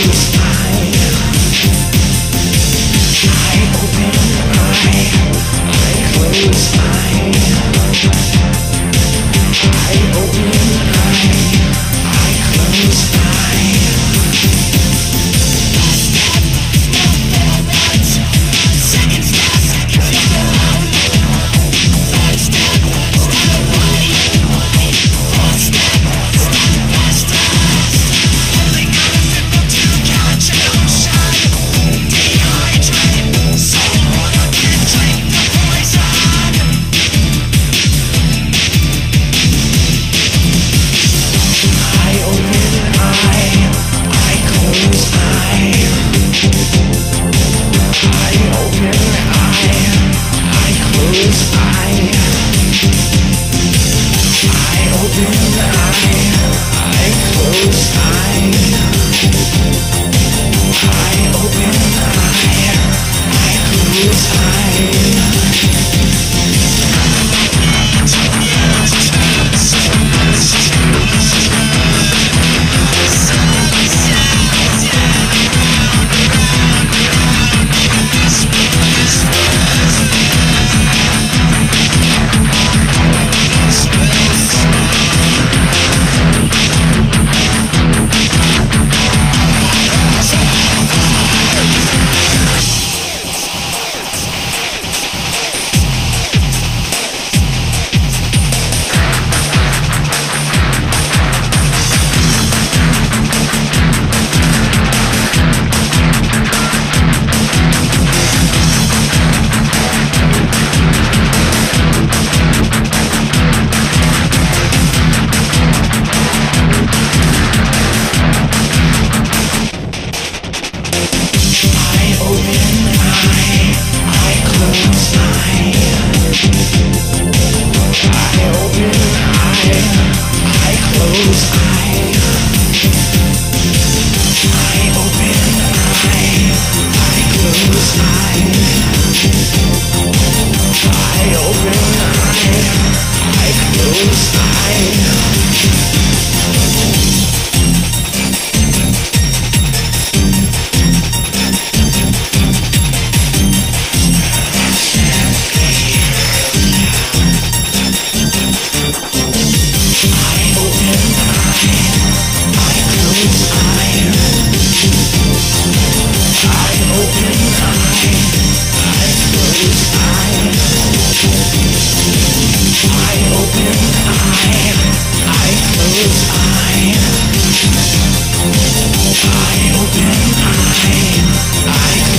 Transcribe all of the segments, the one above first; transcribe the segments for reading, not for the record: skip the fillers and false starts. I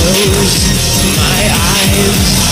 open, I close my eyes.